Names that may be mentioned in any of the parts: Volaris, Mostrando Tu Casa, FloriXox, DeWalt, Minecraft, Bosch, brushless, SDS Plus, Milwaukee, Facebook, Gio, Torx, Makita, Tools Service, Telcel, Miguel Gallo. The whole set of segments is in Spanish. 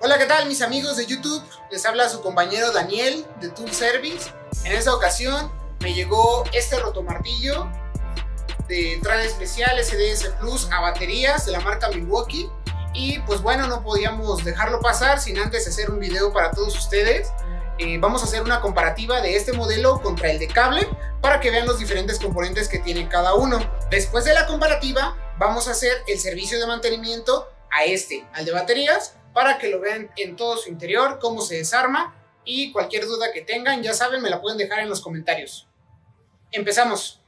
Hola, ¿qué tal mis amigos de YouTube? Les habla su compañero Daniel de Tool Service. En esta ocasión me llegó este rotomartillo de entrada especial SDS Plus a baterías de la marca Milwaukee. Y pues bueno, no podíamos dejarlo pasar sin antes hacer un video para todos ustedes. Vamos a hacer una comparativa de este modelo contra el de cable para que vean los diferentes componentes que tiene cada uno. Después de la comparativa vamos a hacer el servicio de mantenimiento a al de baterías, para que lo vean en todo su interior, cómo se desarma, y cualquier duda que tengan, ya saben, me la pueden dejar en los comentarios. ¡Empezamos!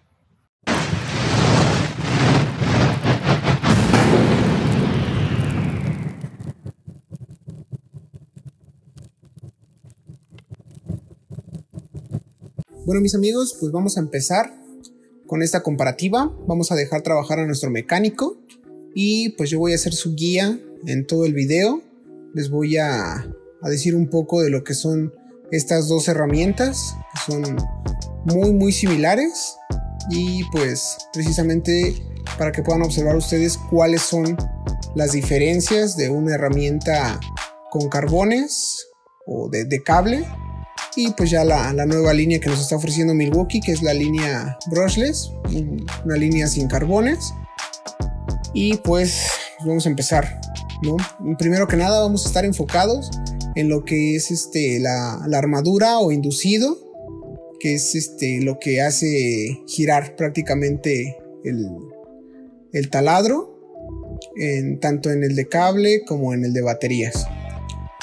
Bueno, mis amigos, pues vamos a empezar con esta comparativa. Vamos a dejar trabajar a nuestro mecánico y pues yo voy a hacer su guía en todo el video. Les voy a decir un poco de lo que son estas dos herramientas, que son muy similares, y pues precisamente para que puedan observar ustedes cuáles son las diferencias de una herramienta con carbones o de cable, y pues ya la nueva línea que nos está ofreciendo Milwaukee, que es la línea brushless, una línea sin carbones. Y pues vamos a empezar, ¿no? Primero que nada vamos a estar enfocados en lo que es la armadura o inducido, que es lo que hace girar prácticamente el taladro, tanto en el de cable como en el de baterías.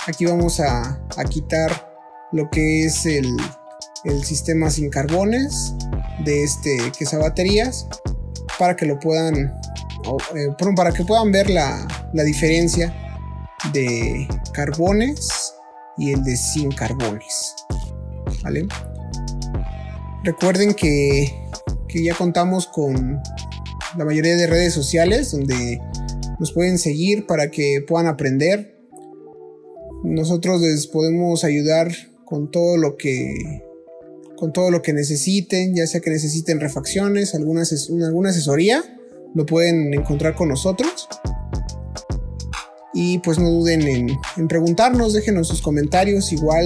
Aquí vamos a quitar lo que es el sistema sin carbones de que es a baterías, para que lo puedan ver la diferencia de carbones y el de sin carbones, ¿vale? Recuerden que ya contamos con la mayoría de redes sociales donde nos pueden seguir para que puedan aprender. Nosotros les podemos ayudar con todo lo que necesiten, ya sea que necesiten refacciones, alguna asesoría. Lo pueden encontrar con nosotros. Y pues no duden en preguntarnos, déjenos sus comentarios, igual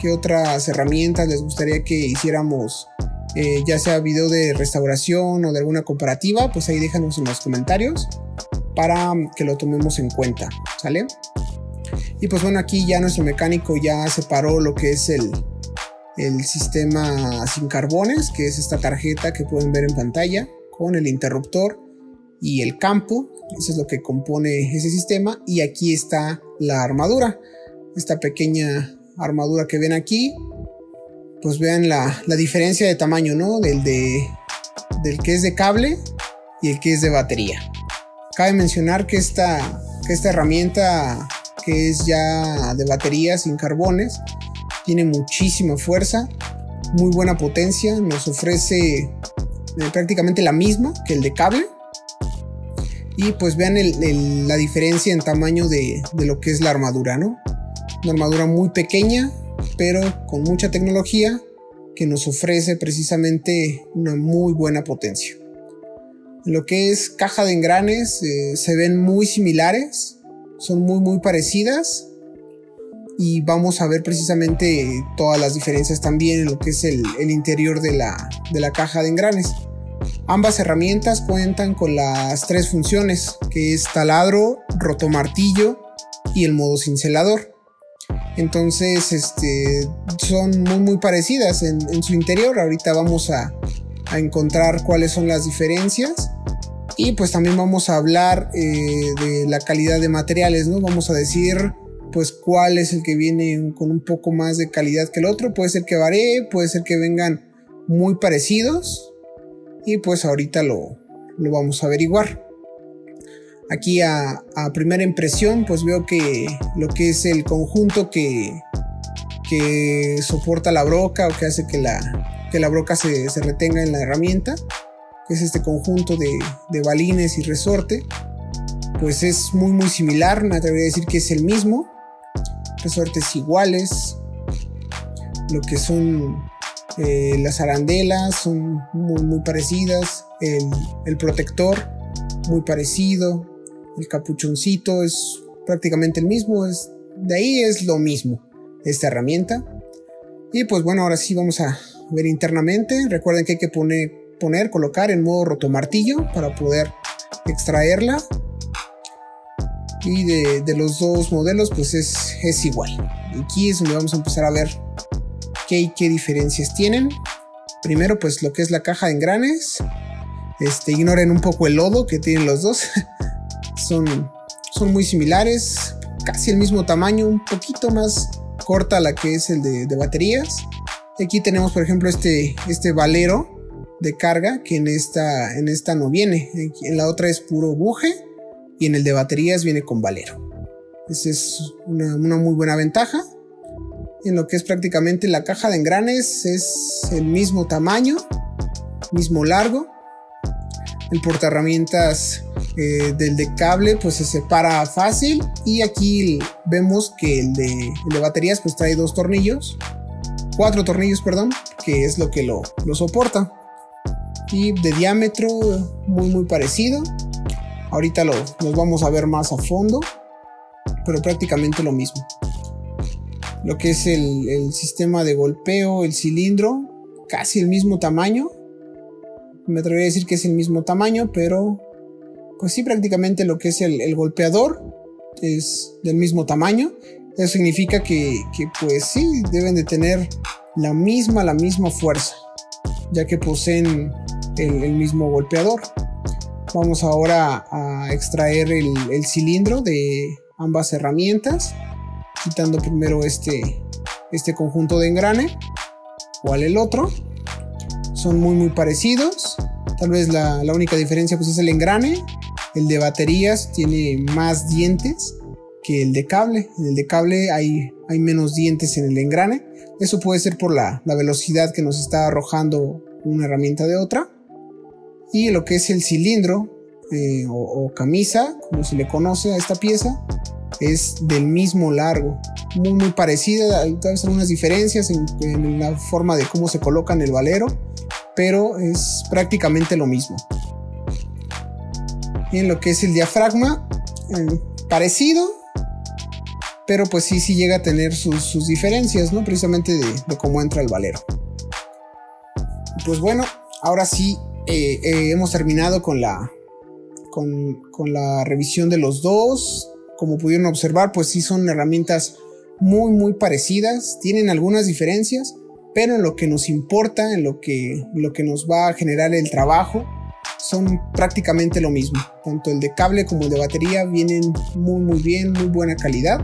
qué otras herramientas les gustaría que hiciéramos, ya sea video de restauración o de alguna comparativa. Pues ahí déjanos en los comentarios para que lo tomemos en cuenta, ¿sale? Y pues bueno, aquí ya nuestro mecánico ya separó lo que es el sistema sin carbones, que es esta tarjeta que pueden ver en pantalla, con el interruptor y el campo. Eso es lo que compone ese sistema. Y aquí está la armadura, esta pequeña armadura que ven aquí. Pues vean la diferencia de tamaño, ¿no? Del que es de cable y el que es de batería. Cabe mencionar que esta herramienta, que es ya de batería sin carbones, tiene muchísima fuerza, muy buena potencia. Nos ofrece prácticamente la misma que el de cable. Y pues vean la diferencia en tamaño de lo que es la armadura, ¿no? Una armadura muy pequeña, pero con mucha tecnología, que nos ofrece precisamente una muy buena potencia. Lo que es caja de engranes, se ven muy similares, son muy parecidas. Y vamos a ver precisamente todas las diferencias también en lo que es el interior de la caja de engranes. Ambas herramientas cuentan con las tres funciones, que es taladro, rotomartillo y el modo cincelador. Entonces son muy parecidas en su interior. Ahorita vamos a encontrar cuáles son las diferencias, y pues también vamos a hablar de la calidad de materiales, ¿no? Vamos a decir pues cuál es el que viene con un poco más de calidad que el otro. Puede ser que varíe, puede ser que vengan muy parecidos, y pues ahorita lo vamos a averiguar. Aquí a primera impresión pues veo que lo que es el conjunto que soporta la broca, o que hace que la broca se retenga en la herramienta, que es este conjunto de balines y resorte, pues es muy similar. Me atrevería a decir que es el mismo, resortes iguales, lo que son las arandelas son muy parecidas, el protector muy parecido, el capuchoncito es prácticamente el mismo, es de ahí es lo mismo esta herramienta. Y pues bueno, ahora sí vamos a ver internamente. Recuerden que hay que colocar en modo rotomartillo para poder extraerla. Y de los dos modelos pues es igual. Aquí es donde vamos a empezar a ver qué diferencias tienen. Primero pues lo que es la caja de engranes. Ignoren un poco el lodo que tienen los dos. Son muy similares, casi el mismo tamaño, un poquito más corta la que es el de baterías. Aquí tenemos por ejemplo este valero de carga que en esta no viene, en la otra es puro buje y en el de baterías viene con valero. Esa es una muy buena ventaja. En lo que es prácticamente la caja de engranes es el mismo tamaño, mismo largo. El portaherramientas del de cable pues se separa fácil, y aquí vemos que el de baterías pues trae cuatro tornillos, perdón, que es lo que lo soporta. Y de diámetro muy parecido. Ahorita los vamos a ver más a fondo, pero prácticamente lo mismo. Lo que es el sistema de golpeo, el cilindro, casi el mismo tamaño. Me atrevería a decir que es el mismo tamaño, pero pues sí, prácticamente lo que es el golpeador es del mismo tamaño. Eso significa que pues sí, deben de tener la misma fuerza, ya que poseen el mismo golpeador. Vamos ahora a extraer el cilindro de ambas herramientas, quitando primero este conjunto de engrane. ¿Cuál el otro? Son muy parecidos. Tal vez la única diferencia pues es el engrane. El de baterías tiene más dientes que el de cable. En el de cable hay menos dientes en el engrane. Eso puede ser por la velocidad que nos está arrojando una herramienta de otra. Y lo que es el cilindro o camisa, como se le conoce a esta pieza, es del mismo largo, muy parecida. Hay tal vez algunas diferencias en la forma de cómo se coloca en el valero, pero es prácticamente lo mismo. Y en lo que es el diafragma, parecido, pero pues sí llega a tener sus diferencias, ¿no? Precisamente de cómo entra el valero. Pues bueno, ahora sí hemos terminado con la revisión de los dos. Como pudieron observar, pues sí son herramientas muy parecidas. Tienen algunas diferencias, pero en lo que nos importa, en lo que nos va a generar el trabajo, son prácticamente lo mismo. Tanto el de cable como el de batería vienen muy bien, muy buena calidad.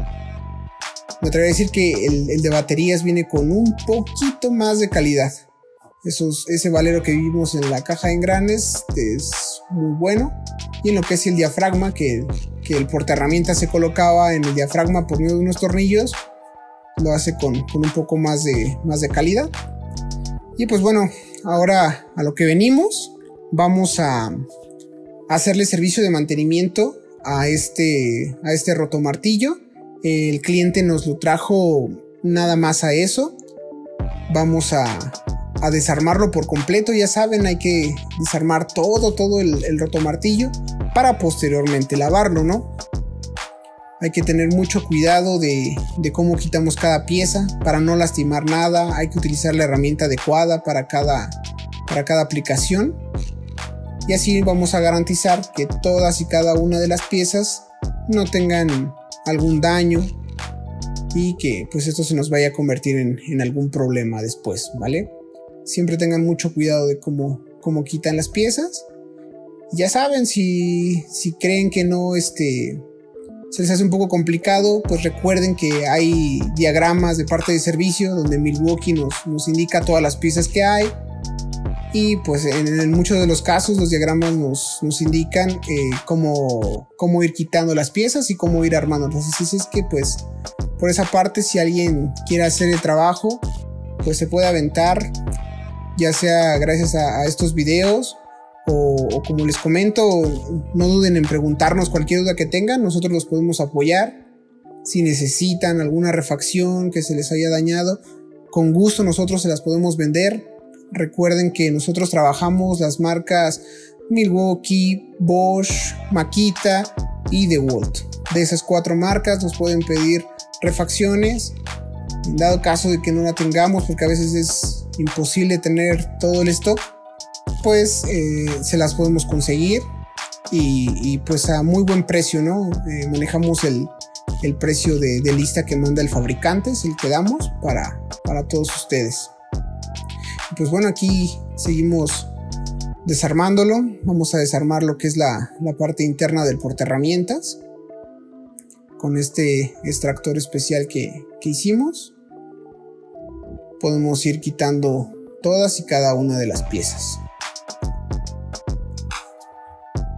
Me atrevo a decir que el de baterías viene con un poquito más de calidad. Ese valero que vimos en la caja de engranes es muy bueno. Y en lo que es el diafragma, que el portaherramientas se colocaba en el diafragma por medio de unos tornillos, lo hace con un poco más de calidad. Y pues bueno, ahora a lo que venimos, vamos a hacerle servicio de mantenimiento a este rotomartillo. El cliente nos lo trajo nada más a eso. Vamos a desarmarlo por completo. Ya saben, hay que desarmar todo el rotomartillo para posteriormente lavarlo, ¿no? Hay que tener mucho cuidado de cómo quitamos cada pieza para no lastimar nada. Hay que utilizar la herramienta adecuada para cada aplicación, y así vamos a garantizar que todas y cada una de las piezas no tengan algún daño y que pues esto se nos vaya a convertir en algún problema después, ¿vale? Siempre tengan mucho cuidado de cómo quitan las piezas. Ya saben, si creen que no se les hace un poco complicado, pues recuerden que hay diagramas de parte de servicio donde Milwaukee nos indica todas las piezas que hay. Y pues en muchos de los casos los diagramas nos indican cómo ir quitando las piezas y cómo ir armando. Entonces es que pues por esa parte, si alguien quiere hacer el trabajo, pues se puede aventar, ya sea gracias a estos videos o como les comento, no duden en preguntarnos cualquier duda que tengan. Nosotros los podemos apoyar. Si necesitan alguna refacción que se les haya dañado, con gusto nosotros se las podemos vender. Recuerden que nosotros trabajamos las marcas Milwaukee, Bosch, Makita y DeWalt. De esas 4 marcas nos pueden pedir refacciones, dado caso de que no la tengamos, porque a veces es imposible tener todo el stock, pues se las podemos conseguir y pues a muy buen precio, ¿no? Manejamos el precio de lista que manda el fabricante, es el que damos para todos ustedes. Pues bueno, aquí seguimos desarmándolo. Vamos a desarmar lo que es la parte interna del portaherramientas con este extractor especial que hicimos. Podemos ir quitando todas y cada una de las piezas.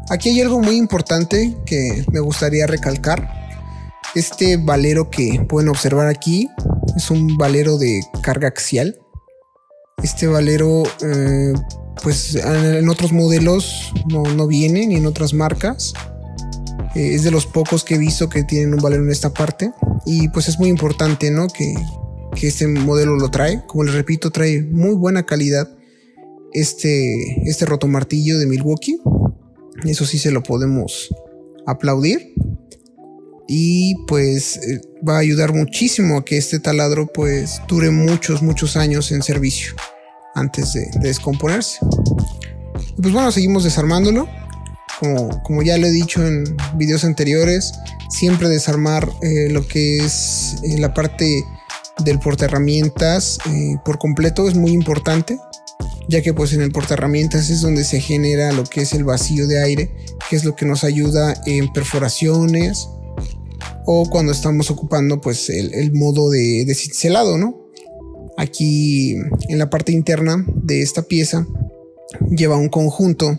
Aquí hay algo muy importante que me gustaría recalcar. Este valero que pueden observar aquí es un valero de carga axial. Este valero pues en otros modelos no viene, ni en otras marcas. Es de los pocos que he visto que tienen un valero en esta parte. Y pues es muy importante, ¿no?, que este modelo lo trae. Como les repito, trae muy buena calidad este rotomartillo de Milwaukee. Eso sí se lo podemos aplaudir. Y pues va a ayudar muchísimo a que este taladro pues dure muchos años en servicio antes de descomponerse. Y pues bueno, seguimos desarmándolo. Como ya lo he dicho en videos anteriores, siempre desarmar lo que es la parte del portaherramientas por completo es muy importante, ya que pues en el portaherramientas es donde se genera lo que es el vacío de aire, que es lo que nos ayuda en perforaciones o cuando estamos ocupando pues el modo de cincelado, ¿no? Aquí en la parte interna de esta pieza lleva un conjunto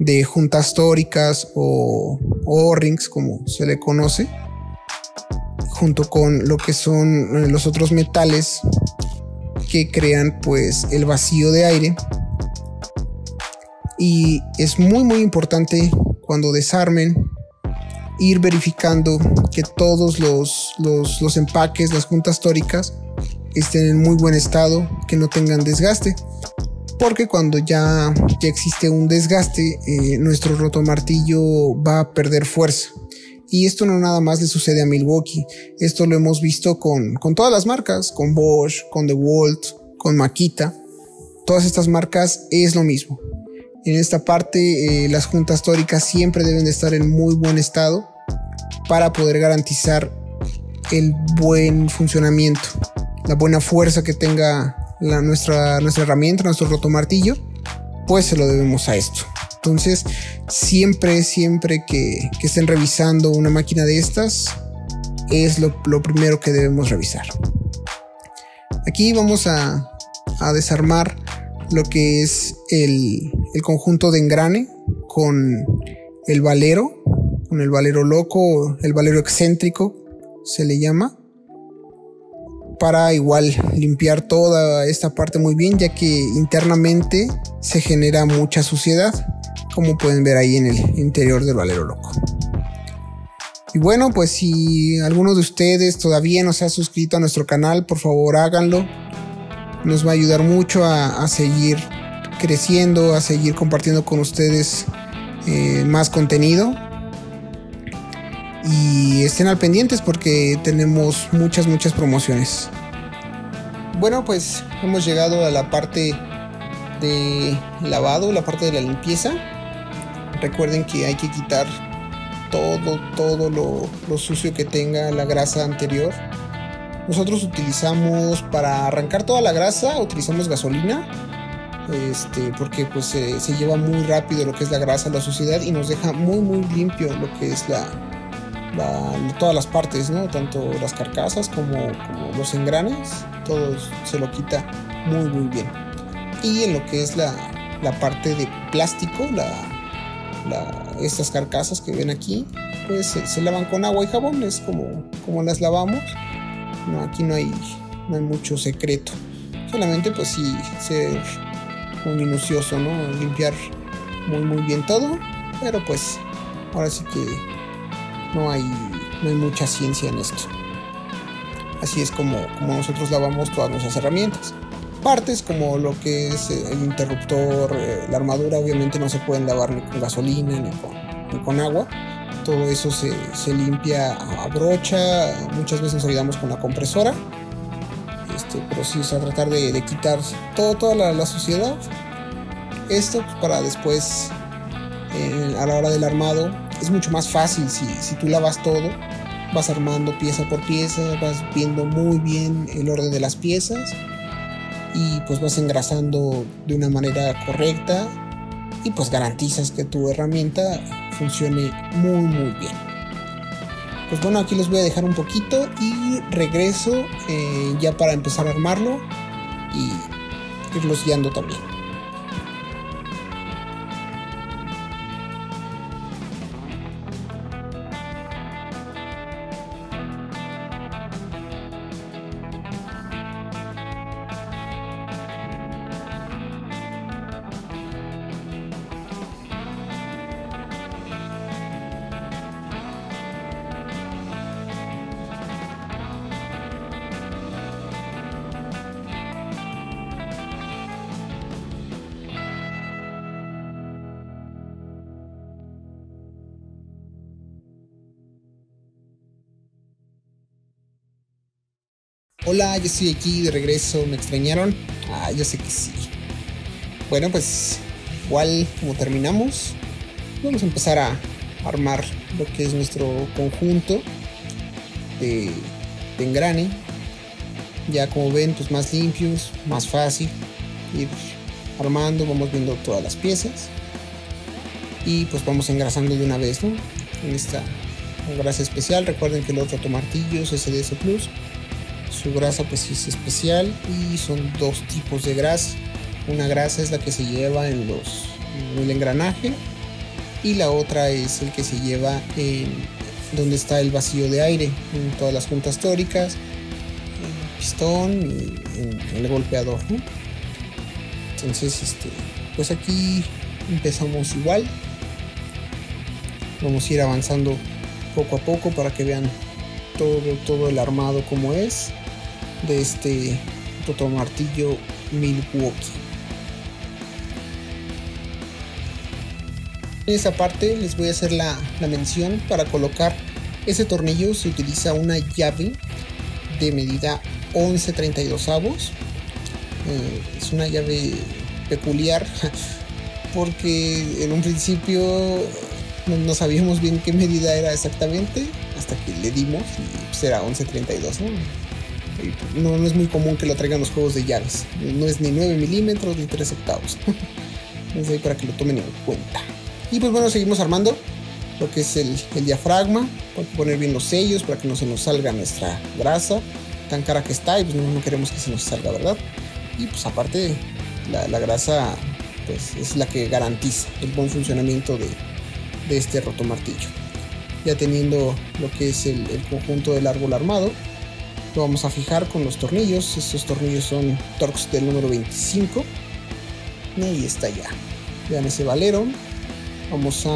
de juntas tóricas o O-rings, como se le conoce, junto con lo que son los otros metales que crean pues el vacío de aire. Y es muy importante cuando desarmen ir verificando que todos los empaques, las juntas tóricas, estén en muy buen estado, que no tengan desgaste, porque cuando ya existe un desgaste, nuestro rotomartillo va a perder fuerza. Y esto no nada más le sucede a Milwaukee, esto lo hemos visto con todas las marcas, con Bosch, con DeWalt, con Makita. Todas estas marcas es lo mismo. En esta parte las juntas tóricas siempre deben de estar en muy buen estado para poder garantizar el buen funcionamiento, la buena fuerza que tenga nuestra herramienta, nuestro rotomartillo, pues se lo debemos a esto. Entonces siempre que estén revisando una máquina de estas, es lo primero que debemos revisar. Aquí vamos a desarmar lo que es el conjunto de engrane con el valero loco, el valero excéntrico se le llama, para igual limpiar toda esta parte muy bien, ya que internamente se genera mucha suciedad, como pueden ver ahí en el interior del valero loco. Y bueno, pues si alguno de ustedes todavía no se ha suscrito a nuestro canal, por favor háganlo. Nos va a ayudar mucho a seguir creciendo, a seguir compartiendo con ustedes más contenido. Y estén al pendientes porque tenemos muchas promociones. Bueno, pues hemos llegado a la parte de lavado, la parte de la limpieza. Recuerden que hay que quitar todo lo sucio que tenga la grasa anterior. Nosotros utilizamos, para arrancar toda la grasa, utilizamos gasolina, porque pues se lleva muy rápido lo que es la grasa, la suciedad, y nos deja muy limpio lo que es todas las partes, ¿no? Tanto las carcasas como los engranes, todo se lo quita muy bien. Y en lo que es la parte de plástico, estas carcasas que ven aquí, pues se lavan con agua y jabón, es como las lavamos. No, aquí no hay mucho secreto, solamente pues sí ser muy minucioso, ¿no? Limpiar muy bien todo, pero pues ahora sí que no hay mucha ciencia en esto. Así es como nosotros lavamos todas nuestras herramientas. Partes como lo que es el interruptor, la armadura, obviamente no se pueden lavar ni con gasolina ni con agua, todo eso se limpia a brocha, muchas veces nos ayudamos con la compresora, pero sí, o sea, tratar de quitar toda la suciedad, pues, para después, a la hora del armado, es mucho más fácil. Si tú lavas todo, vas armando pieza por pieza, vas viendo muy bien el orden de las piezas y pues vas engrasando de una manera correcta y pues garantizas que tu herramienta funcione muy muy bien. Pues bueno, aquí los voy a dejar un poquito y regreso ya para empezar a armarlo y irlos guiando también. Hola, yo estoy aquí de regreso. ¿Me extrañaron? Ah, yo sé que sí. Bueno, pues igual como terminamos, vamos a empezar a armar lo que es nuestro conjunto de engrane. Ya como ven, pues más limpios, más fácil ir armando, vamos viendo todas las piezas y pues vamos engrasando de una vez, ¿no? En esta grasa especial, recuerden que el otro tomartillos SDS Plus. Su grasa pues es especial y son dos tipos de grasa. Una grasa es la que se lleva en el engranaje y la otra es el que se lleva en donde está el vacío de aire, en todas las juntas tóricas, en el pistón y en el golpeador, ¿no? Entonces pues aquí empezamos igual, vamos a ir avanzando poco a poco para que vean todo el armado como es de este rotomartillo Milwaukee. En esta parte les voy a hacer la mención. Para colocar ese tornillo se utiliza una llave de medida 11/32. Es una llave peculiar porque en un principio no sabíamos bien qué medida era exactamente hasta que le dimos y pues era 11/32, ¿no? No es muy común que lo traigan los juegos de llaves, no es ni 9 milímetros ni 3 octavos. Entonces ahí para que lo tomen en cuenta. Y pues bueno, seguimos armando lo que es el diafragma, para poner bien los sellos para que no se nos salga nuestra grasa tan cara que está, y pues no queremos que se nos salga, ¿verdad? Y pues aparte la grasa pues es la que garantiza el buen funcionamiento de este rotomartillo. Ya teniendo lo que es el conjunto del árbol armado, lo vamos a fijar con los tornillos. Estos tornillos son Torx del número 25 y ahí está. Ya vean ese valero. Vamos a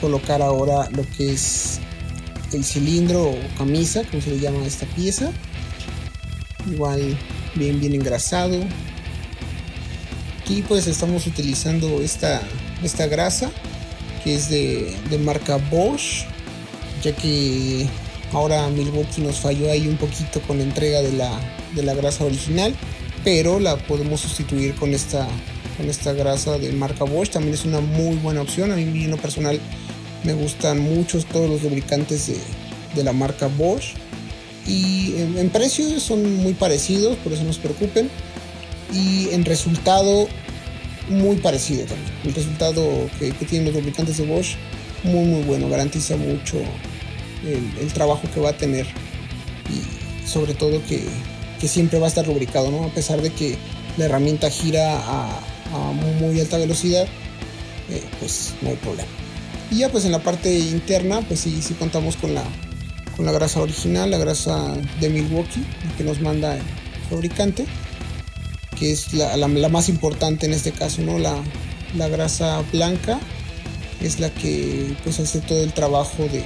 colocar ahora lo que es el cilindro o camisa, como se le llama a esta pieza, igual bien engrasado. Aquí pues estamos utilizando esta grasa que es de marca Bosch, ya que ahora Milwaukee nos falló ahí un poquito con la entrega de la grasa original, pero la podemos sustituir con esta grasa de marca Bosch. También es una muy buena opción. A mí en lo personal me gustan mucho todos los lubricantes de la marca Bosch, y en precio son muy parecidos, por eso no se preocupen, y en resultado muy parecido también. El resultado que tienen los lubricantes de Bosch, muy bueno, garantiza mucho el trabajo que va a tener, y sobre todo que siempre va a estar lubricado, ¿no? A pesar de que la herramienta gira a muy alta velocidad, pues no hay problema. Y ya pues en la parte interna pues sí contamos con la grasa original, la grasa de Milwaukee que nos manda el fabricante, que es la más importante en este caso, ¿no? La grasa blanca es la que pues hace todo el trabajo de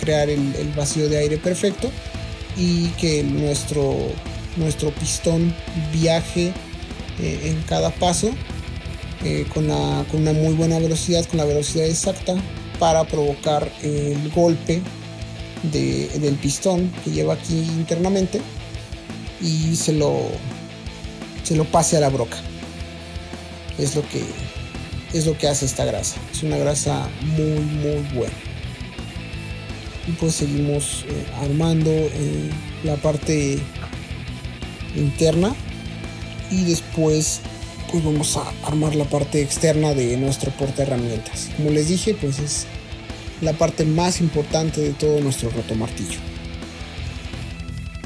crear el vacío de aire perfecto y que nuestro pistón viaje en cada paso con una muy buena velocidad, con la velocidad exacta para provocar el golpe del pistón que lleva aquí internamente y se lo pase a la broca. Es lo que hace esta grasa. Es una grasa muy muy buena. Y pues seguimos armando la parte interna y después pues vamos a armar la parte externa de nuestro porta herramientas. Como les dije, pues es la parte más importante de todo nuestro rotomartillo.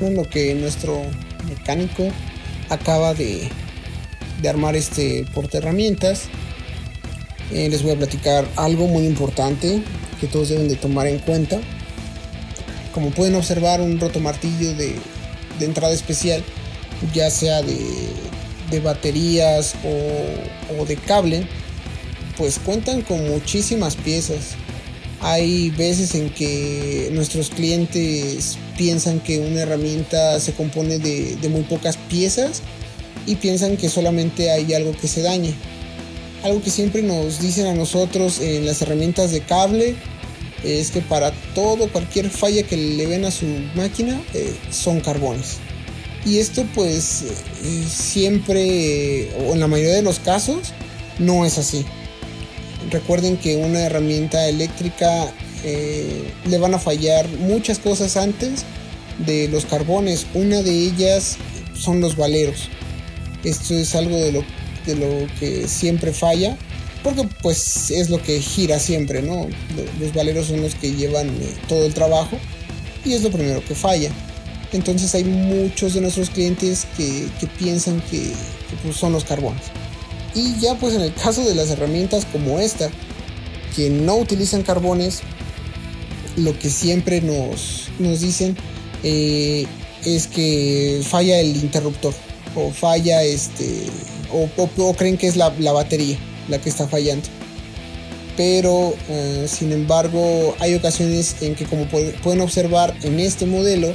En lo que nuestro mecánico acaba de armar este porta herramientas, les voy a platicar algo muy importante que todos deben de tomar en cuenta. Como pueden observar, un rotomartillo de entrada especial, ya sea de baterías o de cable, pues cuentan con muchísimas piezas. Hay veces en que nuestros clientes piensan que una herramienta se compone de muy pocas piezas y piensan que solamente hay algo que se dañe. Algo que siempre nos dicen a nosotros en las herramientas de cable es que para cualquier falla que le ven a su máquina son carbones. Y esto pues siempre o en la mayoría de los casos no es así. Recuerden que una herramienta eléctrica le van a fallar muchas cosas antes de los carbones. Una de ellas son los valeros. Esto es algo de lo que siempre falla, porque pues es lo que gira siempre, ¿no? Los valeros son los que llevan todo el trabajo y es lo primero que falla. Entonces hay muchos de nuestros clientes que piensan que pues, son los carbones. Y ya pues en el caso de las herramientas como esta, que no utilizan carbones, lo que siempre nos dicen es que falla el interruptor o falla o creen que es la batería la que está fallando. Pero sin embargo hay ocasiones en que, como pueden observar en este modelo,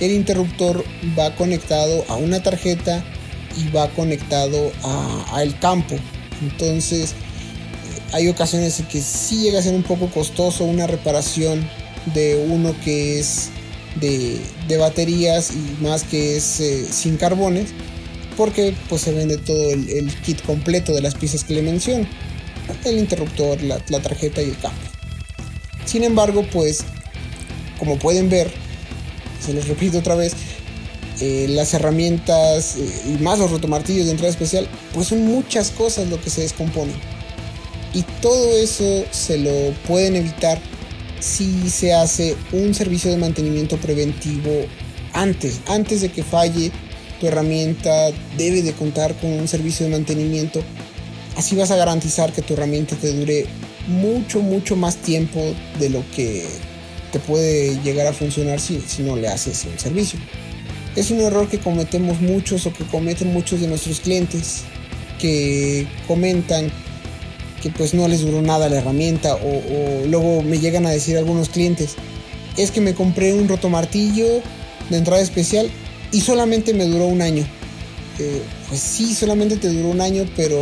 el interruptor va conectado a una tarjeta y va conectado al campo. Entonces hay ocasiones en que sí llega a ser un poco costoso una reparación de uno que es de baterías y más que es sin carbones, porque pues se vende todo el kit completo de las piezas que le menciono: el interruptor, la tarjeta y el campo. Sin embargo, pues como pueden ver, se los repito otra vez, las herramientas y más los rotomartillos de entrada especial, pues son muchas cosas lo que se descomponen, y todo eso se lo pueden evitar si se hace un servicio de mantenimiento preventivo antes de que falle. Tu herramienta debe de contar con un servicio de mantenimiento. Así vas a garantizar que tu herramienta te dure mucho, mucho más tiempo de lo que te puede llegar a funcionar si no le haces el servicio. Es un error que cometemos muchos, o que cometen muchos de nuestros clientes, que comentan que pues no les duró nada la herramienta, o luego me llegan a decir algunos clientes: es que me compré un rotomartillo de entrada especial y solamente me duró un año. Pues sí, solamente te duró un año, pero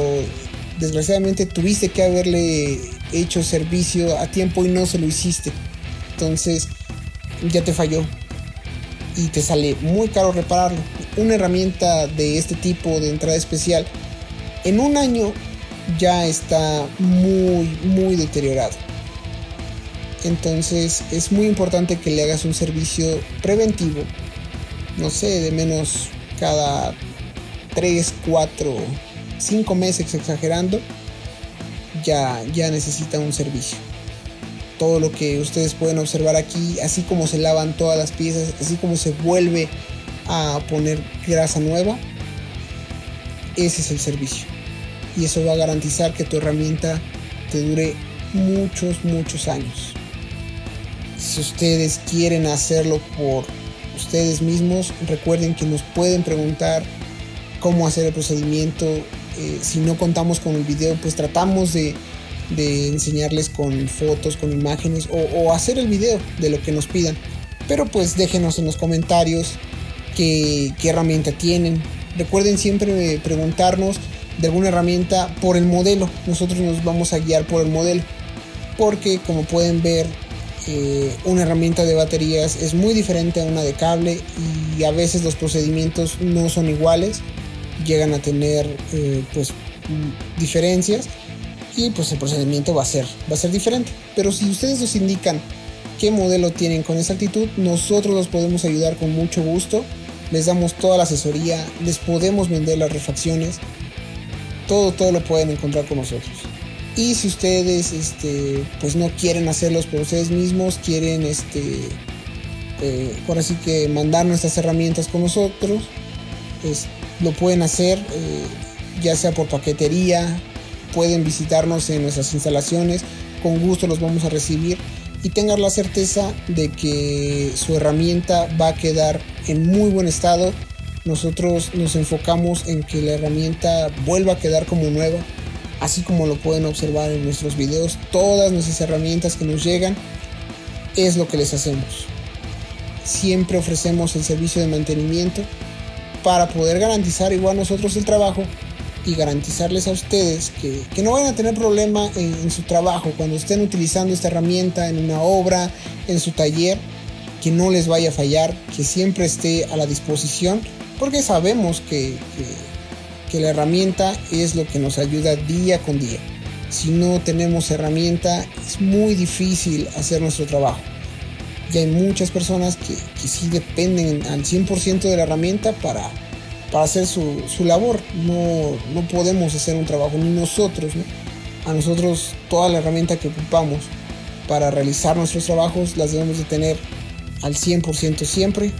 desgraciadamente tuviste que haberle hecho servicio a tiempo y no se lo hiciste. Entonces ya te falló y te sale muy caro repararlo. Una herramienta de este tipo de entrada especial en un año ya está muy muy deteriorado. Entonces es muy importante que le hagas un servicio preventivo, no sé, de menos cada 3, 4, 5 meses exagerando, ya necesita un servicio. Todo lo que ustedes pueden observar aquí, así como se lavan todas las piezas, así como se vuelve a poner grasa nueva, ese es el servicio. Y eso va a garantizar que tu herramienta te dure muchos, muchos años. Si ustedes quieren hacerlo por ustedes mismos, recuerden que nos pueden preguntar cómo hacer el procedimiento. Si no contamos con el video, pues tratamos de enseñarles con fotos, con imágenes, o hacer el video de lo que nos pidan. Pero pues déjenos en los comentarios qué herramienta tienen. Recuerden siempre preguntarnos de alguna herramienta por el modelo. Nosotros nos vamos a guiar por el modelo. porque como pueden ver, una herramienta de baterías es muy diferente a una de cable y a veces los procedimientos no son iguales, llegan a tener pues diferencias y pues el procedimiento va a ser diferente. Pero si ustedes nos indican qué modelo tienen con exactitud, nosotros los podemos ayudar con mucho gusto, les damos toda la asesoría, les podemos vender las refacciones, todo lo pueden encontrar con nosotros. Y si ustedes pues no quieren hacerlos por ustedes mismos, quieren ahora sí que mandar nuestras herramientas con nosotros, lo pueden hacer ya sea por paquetería, pueden visitarnos en nuestras instalaciones, con gusto los vamos a recibir y tengan la certeza de que su herramienta va a quedar en muy buen estado. Nosotros nos enfocamos en que la herramienta vuelva a quedar como nueva. Así como lo pueden observar en nuestros videos, todas nuestras herramientas que nos llegan es lo que les hacemos. Siempre ofrecemos el servicio de mantenimiento para poder garantizar igual nosotros el trabajo y garantizarles a ustedes que no vayan a tener problema en su trabajo cuando estén utilizando esta herramienta en una obra, en su taller, que no les vaya a fallar, que siempre esté a la disposición, porque sabemos que la herramienta es lo que nos ayuda día con día. Si no tenemos herramienta es muy difícil hacer nuestro trabajo. Y hay muchas personas que sí dependen al 100% de la herramienta para hacer su labor. No podemos hacer un trabajo ni nosotros, ¿no? A nosotros toda la herramienta que ocupamos para realizar nuestros trabajos las debemos de tener al 100% siempre,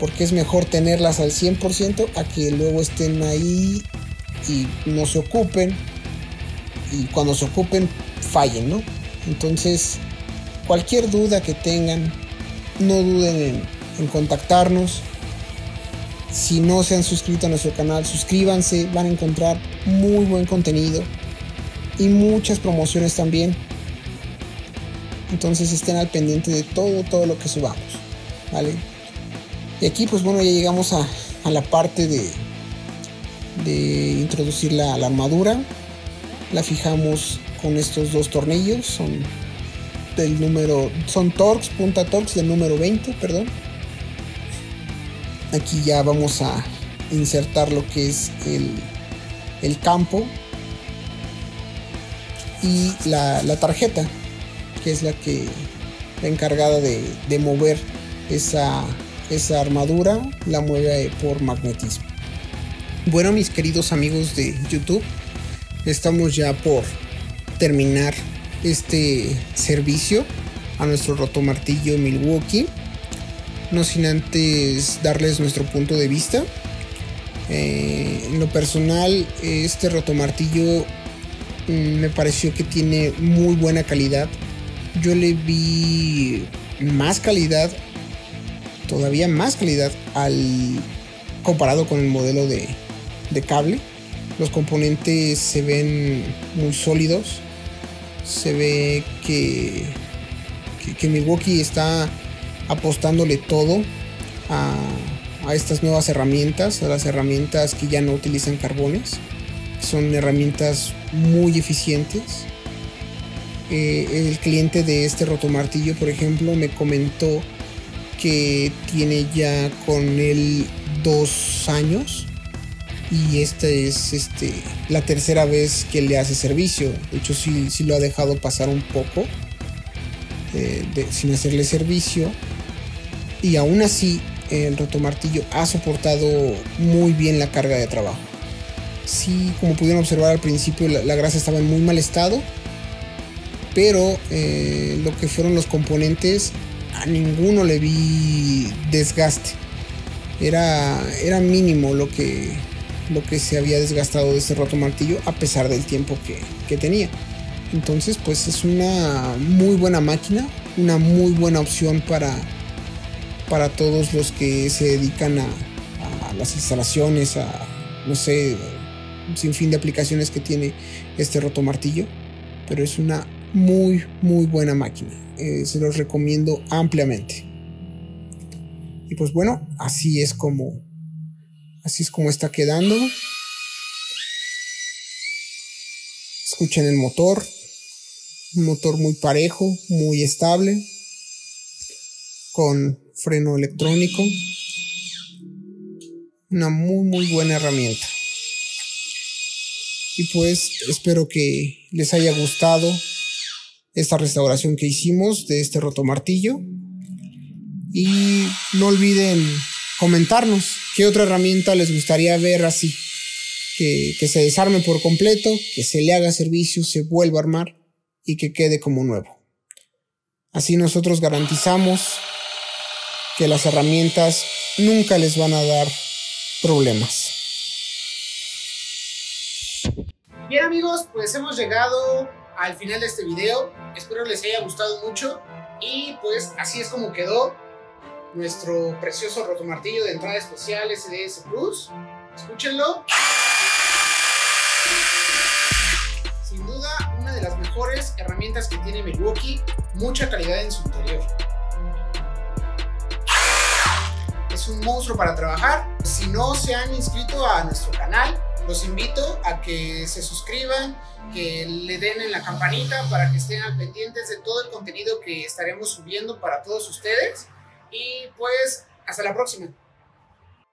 porque es mejor tenerlas al 100% a que luego estén ahí y no se ocupen, y cuando se ocupen fallen, ¿no? Entonces cualquier duda que tengan, no duden en contactarnos. Si no se han suscrito a nuestro canal, suscríbanse, van a encontrar muy buen contenido y muchas promociones también. Entonces estén al pendiente de todo lo que subamos, ¿vale? Y aquí pues bueno, ya llegamos a la parte de introducir la armadura. La fijamos con estos dos tornillos, son Torx, punta Torx del número 20, perdón. Aquí ya vamos a insertar lo que es el campo y la tarjeta, que es la encargada de mover esa armadura, la mueve por magnetismo. Bueno, mis queridos amigos de YouTube, estamos ya por terminar este servicio a nuestro rotomartillo Milwaukee, no sin antes darles nuestro punto de vista. En lo personal, este rotomartillo me pareció que tiene muy buena calidad. Yo le vi todavía más calidad comparado con el modelo de cable. Los componentes se ven muy sólidos, se ve que Milwaukee está apostándole todo a estas nuevas herramientas, a las herramientas que ya no utilizan carbones. Son herramientas muy eficientes. El cliente de este rotomartillo, por ejemplo, me comentó que tiene ya con él 2 años y esta es la tercera vez que le hace servicio. De hecho sí lo ha dejado pasar un poco sin hacerle servicio, y aún así el rotomartillo ha soportado muy bien la carga de trabajo. Sí, como pudieron observar al principio la grasa estaba en muy mal estado, pero lo que fueron los componentes, a ninguno le vi desgaste. Era mínimo lo que se había desgastado de este rotomartillo a pesar del tiempo que tenía. Entonces pues es una muy buena máquina, una muy buena opción para todos los que se dedican a las instalaciones, a no sé, un sinfín de aplicaciones que tiene este rotomartillo, pero es una muy buena máquina. Se los recomiendo ampliamente. Y pues bueno, así es como está quedando. Escuchen el motor, Un motor muy parejo, muy estable, con freno electrónico. Una muy buena herramienta. Y pues espero que les haya gustado esta restauración que hicimos de este rotomartillo. Y no olviden comentarnos qué otra herramienta les gustaría ver así, que se desarme por completo, que se le haga servicio, se vuelva a armar y que quede como nuevo. Así nosotros garantizamos que las herramientas nunca les van a dar problemas. Bien amigos, pues hemos llegado al final de este video. Espero les haya gustado mucho y pues así es como quedó nuestro precioso rotomartillo de entrada especial SDS Plus. Escúchenlo. Sin duda una de las mejores herramientas que tiene Milwaukee, mucha calidad en su interior. Es un monstruo para trabajar. Si no se han inscrito a nuestro canal, los invito a que se suscriban, que le den en la campanita para que estén al pendientes de todo el contenido que estaremos subiendo para todos ustedes. Y pues hasta la próxima.